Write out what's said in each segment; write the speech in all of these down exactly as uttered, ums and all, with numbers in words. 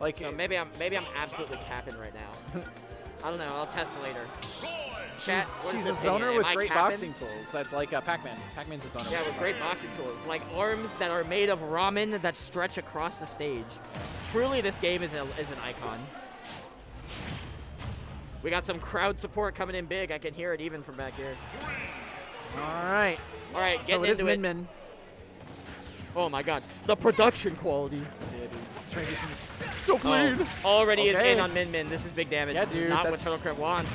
Like, so maybe I'm maybe I'm absolutely capping right now. I don't know. I'll test later. Chat, she's she's a zoner with great capping? boxing tools, that, like uh, Pac-Man. Pac-Man's a zoner. Yeah, with great boxing tools, like arms that are made of ramen that stretch across the stage. Truly, this game is a, is an icon. We got some crowd support coming in big. I can hear it even from back here. All right. All right. So it is Min Min. Oh my God, the production quality. Yeah, transitions so clean. Oh, already okay. is in on Min Min. This is big damage. Yeah, this dude, is not what TurtleChris wants.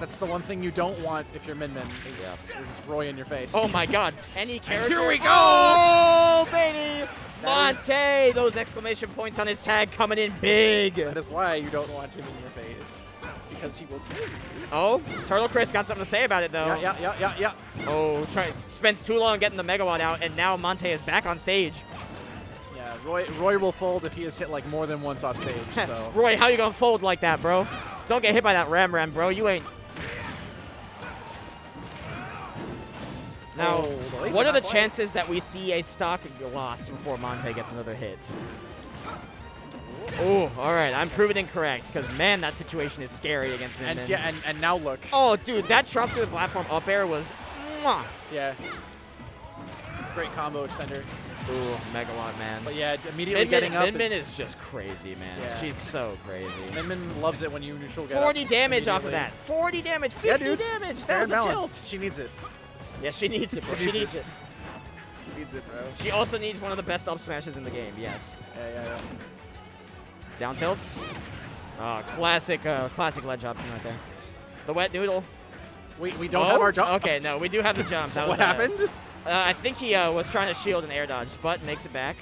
That's the one thing you don't want if you're Min Min is, yeah. is Roy in your face. Oh my God! Any character. And here we go, oh, baby. Monte, those exclamation points on his tag coming in big. That is why you don't want him in your face, because he will kill you. Oh, TurtleChris got something to say about it though. Yeah, yeah, yeah, yeah, yeah. Oh, try spends too long getting the Megawatt out, and now Monte is back on stage. Yeah, Roy, Roy will fold if he is hit like more than once off stage. So Roy, how you gonna fold like that, bro? Don't get hit by that Ram Ram, bro. You ain't. Now, oh, what are the chances that we see a stock loss before Monte gets another hit? Oh, all right. I'm proven incorrect because, man, that situation is scary against Min Min. And, yeah, and, and now look. Oh, dude, that drop through the platform up air was mwah. Yeah. Great combo extender. Ooh, Megawatt, man. But yeah, immediately Min getting Min, up. Min Min is just crazy, man. Yeah. She's so crazy. Min Min loves it when you neutral get forty up damage off of that. forty damage, fifty yeah, dude. damage. That Fair was balance. a tilt. She needs it. Yeah, she needs it, bro. She, she needs, needs it. it. She needs it, bro. She also needs one of the best up smashes in the game, yes. Yeah, yeah, yeah. Down tilts. Uh, classic, uh, classic ledge option right there. The wet noodle. We, we don't oh? have our jump. Okay, no, we do have the jump. That what was, uh, happened? Uh, I think he uh, was trying to shield an air dodge, but makes it back.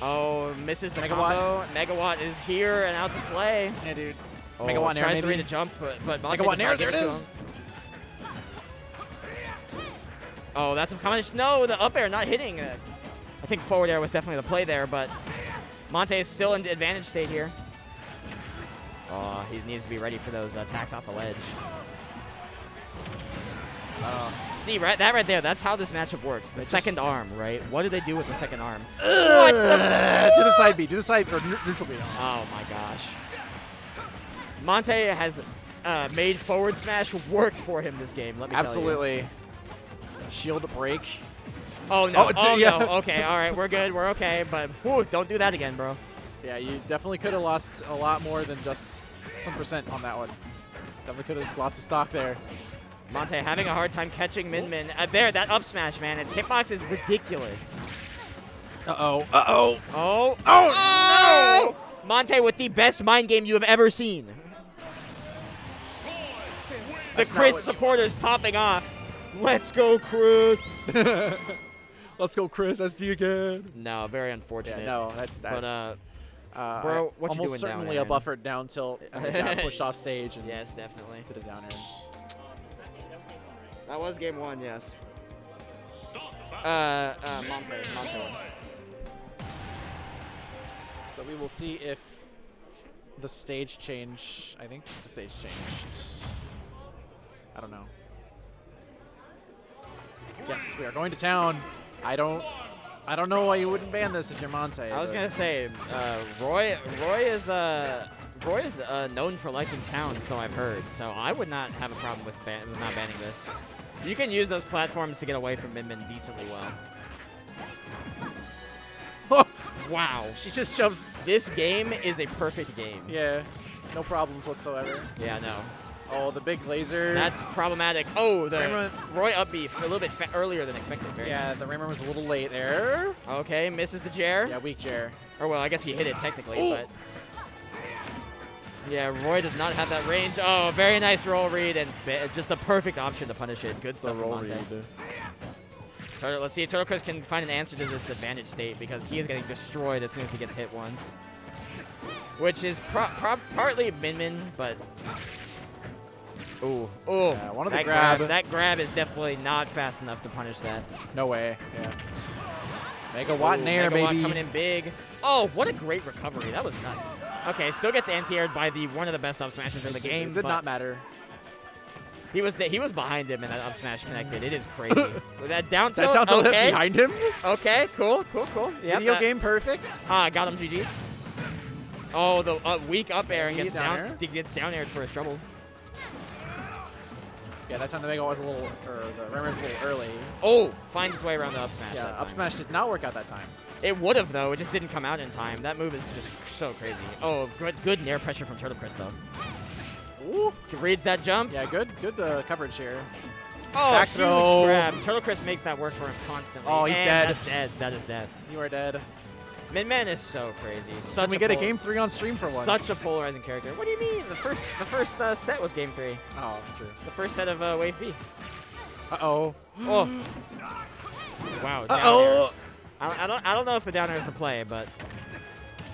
Oh, misses the Megawatt. combo. Megawatt is here and out to play. Yeah, dude. Oh, Megawatt tries to read a jump, but, but Monte Megawatt air, there it is. Oh, that's a combination. No, the up air not hitting. Uh, I think forward air was definitely the play there, but Monte is still in advantage state here. Oh, he needs to be ready for those uh, attacks off the ledge. Oh. See, right, that right there, that's how this matchup works. The second arm, right? What do they do with the second arm? Uh, what the to the side B, to the side, or neutral B. Oh my gosh. Monte has uh, made forward smash work for him this game, let me Absolutely. tell you. Shield break. Oh no! Oh, oh yeah. no! Okay, all right, we're good, we're okay. But whew, don't do that again, bro. Yeah, you definitely could have lost a lot more than just some percent on that one. Definitely could have lost the stock there. Monte having a hard time catching Min Min. Uh, there, that up smash, man. Its hitbox is ridiculous. Uh oh. Uh oh. Oh. Oh, oh no! Monte with the best mind game you have ever seen. The Chris supporters popping off. Let's go, Chris. Let's go, Chris. S D again. No, very unfortunate. Yeah, no, that's that. But uh, uh bro, what you doing down there? Almost certainly a buffered down tilt and got pushed off stage. And yes, definitely. To the down air. That was game one, yes. Uh, uh, Monte, Monte. So we will see if the stage change. I think the stage changed. I don't know. Yes, we are going to town. I don't, I don't know why you wouldn't ban this if you're Monte. I was gonna say, uh, Roy, Roy is uh, Roy is uh, known for liking town, so I've heard. So I would not have a problem with, ban with not banning this. You can use those platforms to get away from Min Min decently well. Oh, wow, she just jumps. This game is a perfect game. Yeah, no problems whatsoever. Yeah, no. Oh, the big laser. That's problematic. Oh, the Ram Roy upbeat a little bit earlier than expected. Very yeah, nice. The Ram Ram was a little late there. Okay, misses the J A R. Yeah, weak J A R. Or, well, I guess he hit it technically, Ooh. but. Yeah, Roy does not have that range. Oh, very nice roll read and just the perfect option to punish it. Good stuff. The roll read. Turtle, let's see if TurtleChris can find an answer to this advantage state because he is getting destroyed as soon as he gets hit once. Which is pro pro partly Min Min, but. Ooh, ooh. Yeah, one of the that grab. grab. That grab is definitely not fast enough to punish that. No way. Yeah. Megawatt in air, Megawatt baby. coming in big. Oh, what a great recovery. That was nuts. Okay, still gets anti-aired by the one of the best up smashes in the game. It did not matter. He was he was behind him, and I'm smash connected. It is crazy. With that down tilt, that down tilt okay. behind him. Okay, cool, cool, cool. Yep, Video that. game perfect. Ah, got him. G Gs. Oh, the uh, weak up air and gets down, down air. gets down aired for his trouble. Yeah, that time the Megawatt was a little, or the Ram Ram was a little early. Oh, finds his way around the up smash. Yeah, up smash did not work out that time. It would have though. It just didn't come out in time. That move is just so crazy. Oh, good, good nair pressure from TurtleChris though. Ooh, reads that jump. Yeah, good, good uh, coverage here. Oh, back huge throw. grab. TurtleChris makes that work for him constantly. Oh, he's and dead. That's dead. That is dead. You are dead. Min Min is so crazy. Such Can we a get a game three on stream for once? Such a polarizing character. What do you mean? The first, the first uh, set was game three. Oh, true. The first set of uh, Wave B. Uh oh. Oh. Wow. Uh oh. I, I don't, I don't know if the down air is the play, but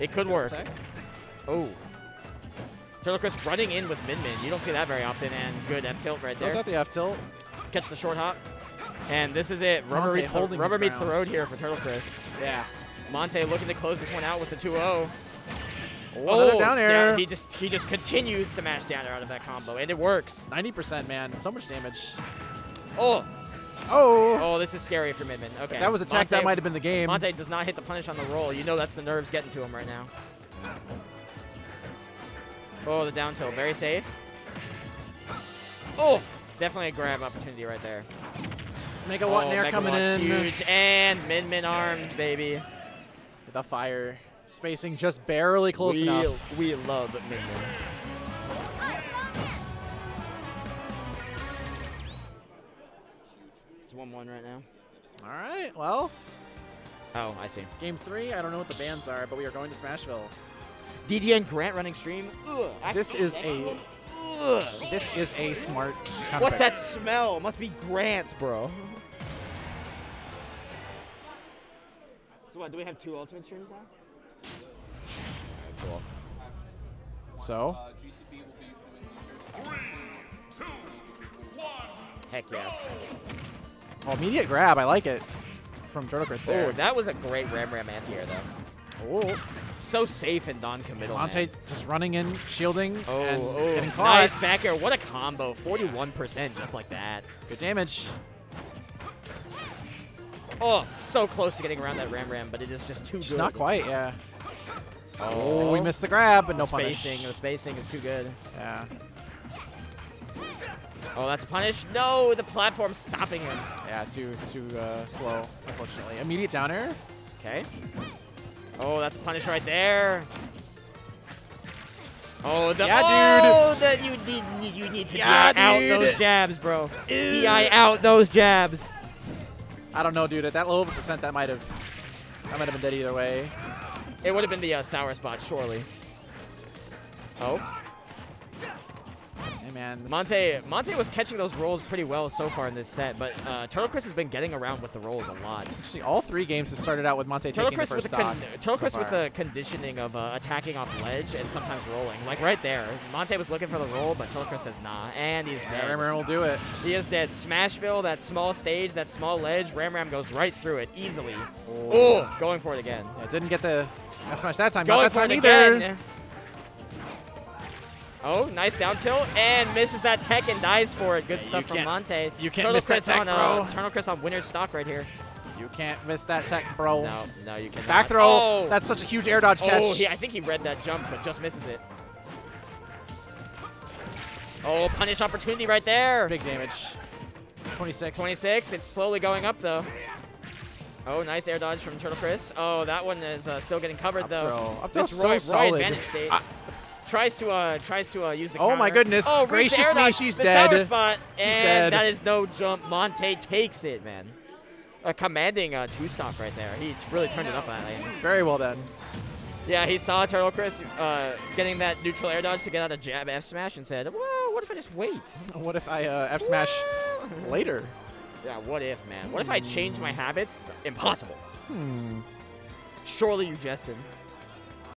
it could work. Oh. TurtleChris running in with Min Min. You don't see that very often, and good F tilt right there. That was at the F tilt. Catch the short hop, and this is it. Rubber meets, the, rubber meets the road here for TurtleChris. Yeah. Monte looking to close this one out with the two oh. Oh, down air. Down. He just he just continues to mash down air out of that combo, and it works. ninety percent, man. So much damage. Oh. Oh. Oh, this is scary for Min Min. Okay. If that was a tech, that might have been the game. Monte does not hit the punish on the roll. You know that's the nerves getting to him right now. Oh, the down tilt. Very safe. Oh. Definitely a grab opportunity right there. Megawatt oh, nair Megawatt coming in. Huge. And Min Min arms, baby. The fire. Spacing just barely close we, enough. We love Min Min. It's one one right now. All right, well. Oh, I see. Game three, I don't know what the bans are, but we are going to Smashville. D J and Grant running stream. Ugh, this is a... Ugh. This is a smart comeback. What's that smell? Must be Grant, bro. So what, do we have two ultimate streams now? Cool. So? Heck yeah. Oh, immediate grab. I like it. From TurtleChris there. Oh, that was a great Ram Ram anti-air, though. Oh. So safe and non-committal. Monte man. just running in, shielding, oh, and oh. getting caught. Nice back air. What a combo. forty-one percent just like that. Good damage. Oh, so close to getting around that Ram Ram, but it is just too just good. Not quite, yeah. Oh, oh, we missed the grab, but no punish. The spacing is too good. Yeah. Oh, that's a punish. No, the platform's stopping him. Yeah, too too uh, slow, unfortunately. Immediate down air. Okay. Oh, that's a punish right there. Oh, the, yeah, oh, dude. That you need you need to yeah, D I dude. out those jabs, bro. Ew. D I out those jabs. I don't know, dude. At that low of a percent, that might have that might have been dead either way. It would have been the uh, sour spot, surely. Oh. Hey, man. Monte Monte was catching those rolls pretty well so far in this set, but uh, TurtleChris has been getting around with the rolls a lot. Actually, all three games have started out with Monte taking the first stock. TurtleChris with the conditioning of uh, attacking off ledge and sometimes rolling. Like right there, Monte was looking for the roll, but TurtleChris says nah, and he's yeah, dead. Ram Ram will do it. He is dead. Smashville, that small stage, that small ledge, Ram Ram goes right through it easily. Oh, Ooh, going for it again. Yeah, didn't get the F smash that time. Going Not that time either. Again. Oh, nice down tilt, and misses that tech and dies for it. Good yeah, stuff from Monte. You can't miss that tech, on, uh, bro. TurtleChris on winner's stock right here. You can't miss that tech, bro. No, no, you cannot. Back throw. Oh. That's such a huge air dodge catch. Oh, he, I think he read that jump, but just misses it. Oh, punish opportunity right there. Big damage. twenty-six. twenty-six. It's slowly going up, though. Oh, nice air dodge from TurtleChris. Oh, that one is uh, still getting covered, up though. Throw. Up throw this Roy, so Roy advantage save. I Tries to uh, tries to uh, use the. Oh counter. my goodness! Oh, gracious me, she's the dead. Sour spot, she's and dead. That is no jump. Monte takes it, man. A commanding uh, two stock right there. He really turned it up on that. Very well done. Yeah, he saw TurtleChris uh, getting that neutral air dodge to get out of jab F smash and said, "Well, what if I just wait? What if I uh, F smash later? Yeah, what if, man? What if I change my habits? Impossible. Hmm. Surely you jested.